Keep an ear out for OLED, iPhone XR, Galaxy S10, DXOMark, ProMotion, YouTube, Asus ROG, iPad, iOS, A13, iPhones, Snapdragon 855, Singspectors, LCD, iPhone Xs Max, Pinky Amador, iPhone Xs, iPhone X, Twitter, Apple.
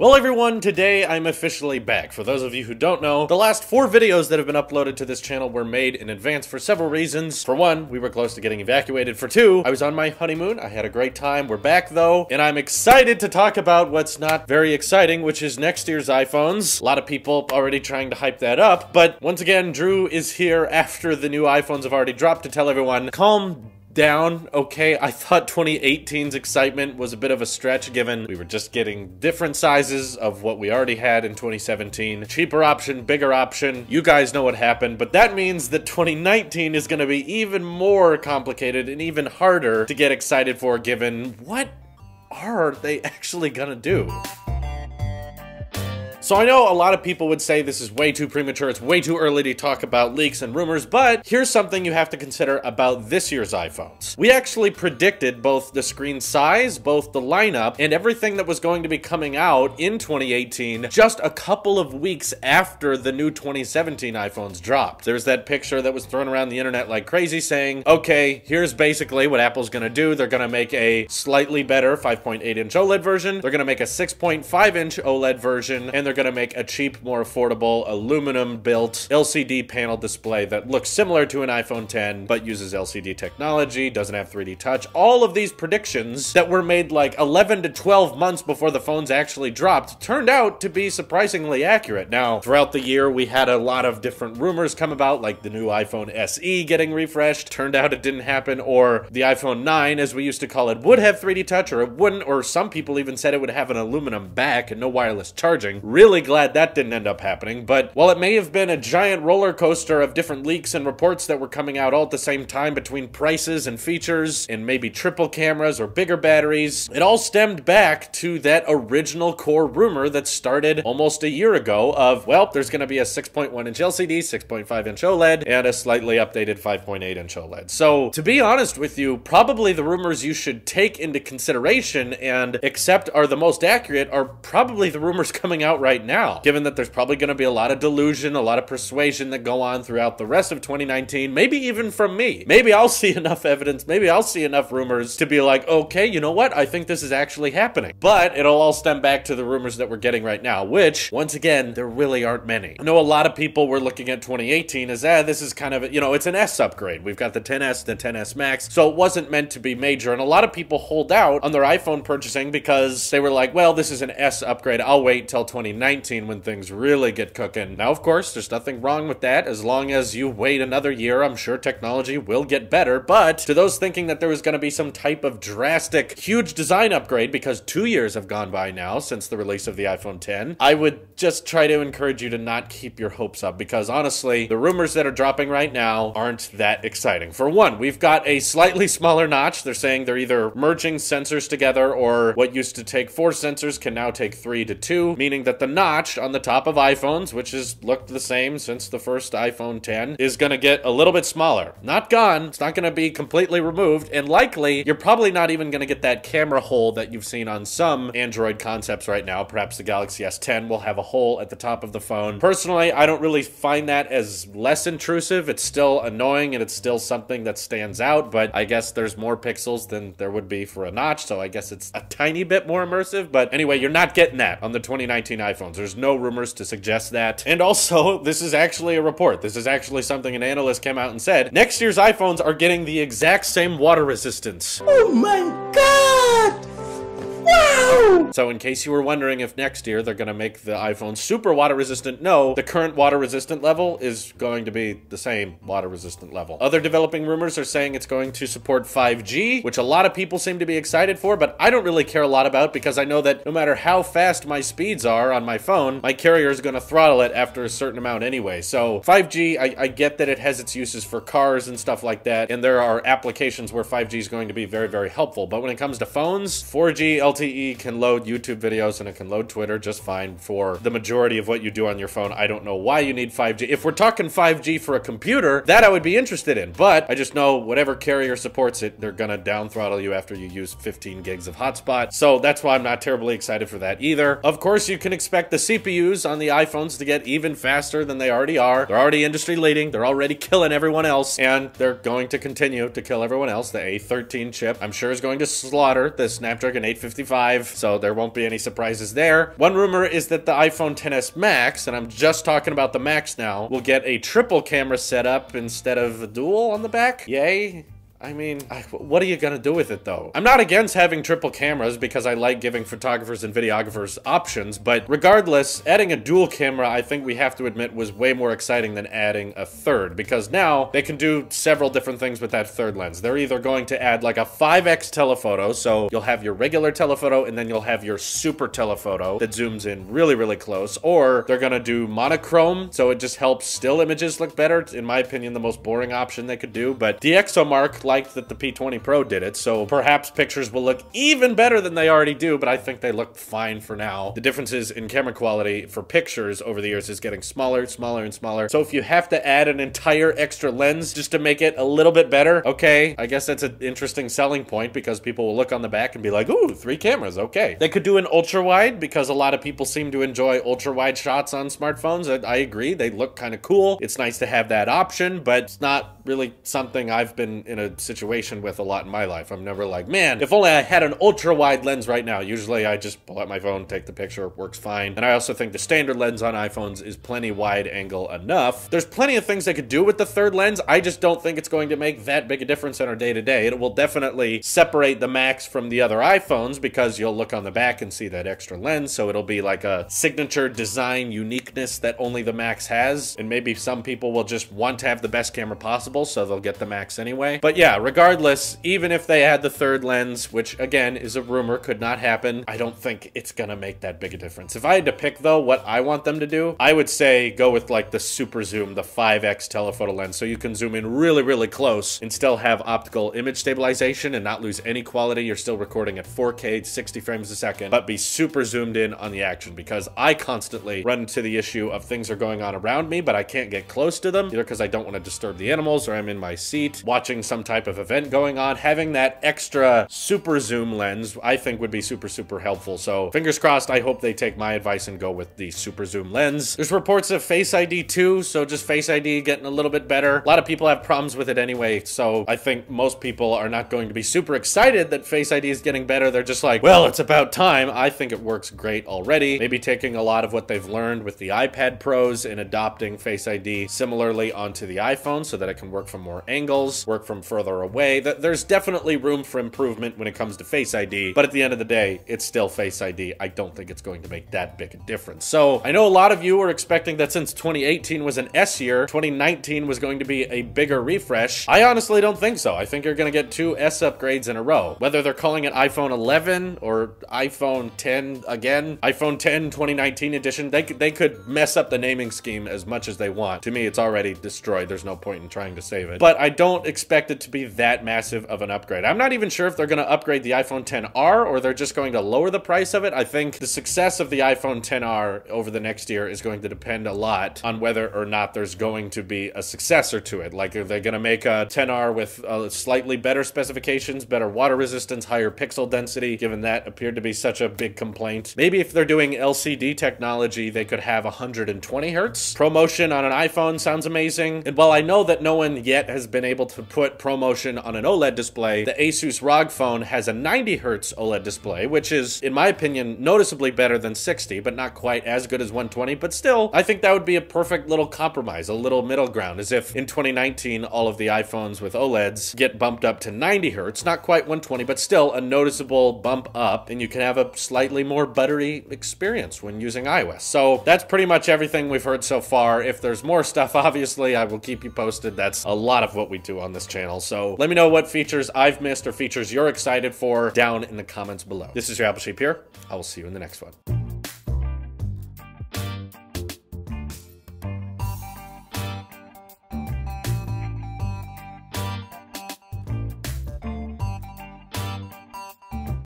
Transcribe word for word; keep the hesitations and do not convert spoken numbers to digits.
Well everyone, today I'm officially back. For those of you who don't know, the last four videos that have been uploaded to this channel were made in advance for several reasons. For one, we were close to getting evacuated. For two, I was on my honeymoon. I had a great time. We're back though, and I'm excited to talk about what's not very exciting, which is next year's iPhones. A lot of people already trying to hype that up, but once again, Drew is here after the new iPhones have already dropped to tell everyone, calm down. Down, okay, I thought twenty eighteen's excitement was a bit of a stretch given we were just getting different sizes of what we already had in twenty seventeen. Cheaper option, bigger option, you guys know what happened, but that means that twenty nineteen is going to be even more complicated and even harder to get excited for given what are they actually gonna do? So I know a lot of people would say this is way too premature, it's way too early to talk about leaks and rumors, but here's something you have to consider about this year's iPhones. We actually predicted both the screen size, both the lineup, and everything that was going to be coming out in twenty eighteen just a couple of weeks after the new twenty seventeen iPhones dropped. There's that picture that was thrown around the internet like crazy saying, okay, here's basically what Apple's gonna do. They're gonna make a slightly better five point eight inch OLED version, they're gonna make a six point five inch OLED version, and they're They're gonna make a cheap, more affordable aluminum built L C D panel display that looks similar to an iPhone ten but uses L C D technology, doesn't have three D touch. All of these predictions that were made like eleven to twelve months before the phones actually dropped turned out to be surprisingly accurate. Now, throughout the year, we had a lot of different rumors come about, like the new iPhone S E getting refreshed, turned out it didn't happen, or the iPhone nine, as we used to call it, would have three D touch, or it wouldn't, or some people even said it would have an aluminum back and no wireless charging. Really glad that didn't end up happening, but while it may have been a giant roller coaster of different leaks and reports that were coming out all at the same time between prices and features and maybe triple cameras or bigger batteries, it all stemmed back to that original core rumor that started almost a year ago of, well, there's going to be a six point one inch L C D, six point five inch OLED, and a slightly updated five point eight inch OLED. So, to be honest with you, probably the rumors you should take into consideration and accept are the most accurate are probably the rumors coming out right right now, given that there's probably going to be a lot of delusion, a lot of persuasion that go on throughout the rest of twenty nineteen, maybe even from me. Maybe I'll see enough evidence, maybe I'll see enough rumors to be like, okay, you know what? I think this is actually happening. But it'll all stem back to the rumors that we're getting right now, which, once again, there really aren't many. I know a lot of people were looking at twenty eighteen as, ah, this is kind of, you know, it's an S upgrade. We've got the ten S, the ten S Max, so it wasn't meant to be major, and a lot of people hold out on their iPhone purchasing because they were like, well, this is an S upgrade, I'll wait till twenty nineteen when things really get cooking. Now, of course, there's nothing wrong with that. As long as you wait another year, I'm sure technology will get better, but to those thinking that there was going to be some type of drastic, huge design upgrade because two years have gone by now since the release of the iPhone ten, I would just try to encourage you to not keep your hopes up because, honestly, the rumors that are dropping right now aren't that exciting. For one, we've got a slightly smaller notch. They're saying they're either merging sensors together or what used to take four sensors can now take three to two, meaning that the notch on the top of iPhones, which has looked the same since the first iPhone ten, is gonna get a little bit smaller. Not gone, it's not gonna be completely removed, and likely, you're probably not even gonna get that camera hole that you've seen on some Android concepts right now. Perhaps the Galaxy S ten will have a hole at the top of the phone. Personally, I don't really find that as less intrusive. It's still annoying, and it's still something that stands out, but I guess there's more pixels than there would be for a notch, so I guess it's a tiny bit more immersive, but anyway, you're not getting that on the twenty nineteen iPhones. There's no rumors to suggest that. And also, this is actually a report. This is actually something an analyst came out and said. Next year's iPhones are getting the exact same water resistance. Oh my God! Wow! So in case you were wondering if next year they're gonna make the iPhone super water resistant, no, the current water resistant level is going to be the same water resistant level. Other developing rumors are saying it's going to support five G, which a lot of people seem to be excited for, but I don't really care a lot about because I know that no matter how fast my speeds are on my phone, my carrier is gonna throttle it after a certain amount anyway. So five G, I, I get that it has its uses for cars and stuff like that, and there are applications where five G is going to be very, very helpful. But when it comes to phones, four G L T E can load YouTube videos and it can load Twitter just fine for the majority of what you do on your phone. I don't know why you need five G. If we're talking five G for a computer, that I would be interested in, but I just know whatever carrier supports it, they're gonna down throttle you after you use fifteen gigs of hotspot, so that's why I'm not terribly excited for that either. Of course, you can expect the C P Us on the iPhones to get even faster than they already are. They're already industry leading, they're already killing everyone else, and they're going to continue to kill everyone else. The A thirteen chip, I'm sure, is going to slaughter the Snapdragon eight fifty-five eight fifty-five, so there won't be any surprises there. One rumor is that the iPhone X S Max, and I'm just talking about the Max now, will get a triple camera setup instead of a dual on the back. Yay. I mean, I, what are you gonna do with it though? I'm not against having triple cameras because I like giving photographers and videographers options, but regardless, adding a dual camera, I think we have to admit, was way more exciting than adding a third, because now they can do several different things with that third lens. They're either going to add like a five X telephoto, so you'll have your regular telephoto and then you'll have your super telephoto that zooms in really, really close, or they're gonna do monochrome, so it just helps still images look better. In my opinion, the most boring option they could do, but DXOMark liked that the P twenty Pro did it, so perhaps pictures will look even better than they already do, but I think they look fine for now. The differences in camera quality for pictures over the years is getting smaller, smaller, and smaller, so if you have to add an entire extra lens just to make it a little bit better, okay, I guess that's an interesting selling point because people will look on the back and be like, ooh, three cameras, okay. They could do an ultra-wide because a lot of people seem to enjoy ultra-wide shots on smartphones. I, I agree, they look kind of cool. It's nice to have that option, but it's not really something I've been in a situation with a lot in my life. I'm never like, man, if only I had an ultra wide lens right now. Usually I just pull out my phone, take the picture, works fine. And I also think the standard lens on iPhones is plenty wide angle enough. There's plenty of things they could do with the third lens. I just don't think it's going to make that big a difference in our day to day. It will definitely separate the Max from the other iPhones because you'll look on the back and see that extra lens. So it'll be like a signature design uniqueness that only the Max has. And maybe some people will just want to have the best camera possible, so they'll get the Max anyway. But yeah, regardless, even if they had the third lens, which again is a rumor, could not happen, I don't think it's gonna make that big a difference. If I had to pick though what I want them to do, I would say go with like the super zoom, the five X telephoto lens, so you can zoom in really, really close and still have optical image stabilization and not lose any quality. You're still recording at four K, sixty frames a second, but be super zoomed in on the action, because I constantly run into the issue of things are going on around me, but I can't get close to them, either because I don't want to disturb the animals or I'm in my seat watching some type of event going on. Having that extra super zoom lens, I think, would be super, super helpful. So fingers crossed, I hope they take my advice and go with the super zoom lens. There's reports of Face I D too, so just Face I D getting a little bit better. A lot of people have problems with it anyway, so I think most people are not going to be super excited that Face I D is getting better. They're just like, well, it's about time. I think it works great already. Maybe taking a lot of what they've learned with the iPad Pros and adopting Face I D similarly onto the iPhone so that it can work from more angles, work from further away. There's definitely room for improvement when it comes to Face I D, but at the end of the day, it's still Face I D. I don't think it's going to make that big a difference. So I know a lot of you are expecting that since twenty eighteen was an S year, twenty nineteen was going to be a bigger refresh. I honestly don't think so. I think you're going to get two S upgrades in a row, whether they're calling it iPhone eleven or iPhone ten again, iPhone ten twenty nineteen edition. They could, they could mess up the naming scheme as much as they want. To me, it's already destroyed. There's no point in trying to save it, but I don't expect it to be that massive of an upgrade. I'm not even sure if they're going to upgrade the iPhone ten R or they're just going to lower the price of it. I think the success of the iPhone ten R over the next year is going to depend a lot on whether or not there's going to be a successor to it. Like, are they going to make a ten R with uh, slightly better specifications, better water resistance, higher pixel density, given that appeared to be such a big complaint? Maybe if they're doing L C D technology, they could have one hundred twenty hertz. ProMotion on an iPhone sounds amazing. And while I know that no one yet has been able to put ProMotion on an OLED display, the Asus ROG phone has a ninety hertz OLED display, which is, in my opinion, noticeably better than sixty, but not quite as good as one twenty. But still, I think that would be a perfect little compromise, a little middle ground, as if in twenty nineteen, all of the iPhones with OLEDs get bumped up to ninety hertz, not quite one twenty, but still a noticeable bump up, and you can have a slightly more buttery experience when using iOS. So that's pretty much everything we've heard so far. If there's more stuff, obviously, I will keep you posted. That's a lot of what we do on this channel. So let me know what features I've missed or features you're excited for down in the comments below. This is your Apple Sheep here. I will see you in the next one.